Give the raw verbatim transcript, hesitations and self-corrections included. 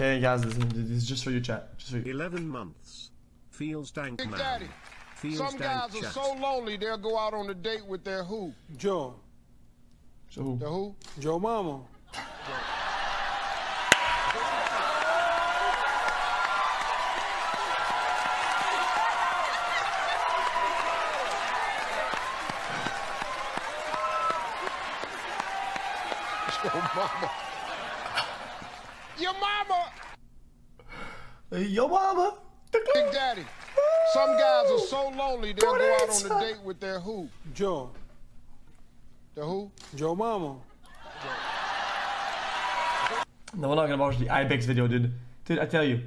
Okay, guys, this is just for you, chat. Just for you. Eleven months. Feels dank, man. Big Daddy. Feels some guys are chat. So lonely they'll go out on a date with their who? Joe. Joe. The who? Joe Mama. Joe. Mama. Your mama. Your mama. Big Daddy. Some guys are so lonely they'll go out on a date with their who? Joe. The who? Joe Mama. Joe. No, we're not gonna watch the Ibex video, dude. Dude, I tell you.